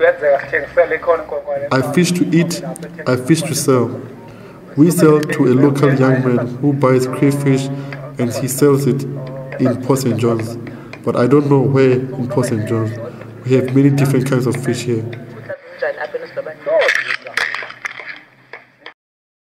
I fish to eat, I fish to sell. We sell to a local young man who buys crayfish and he sells it in Port St. John's. But I don't know where in Port St. John's. We have many different kinds of fish here.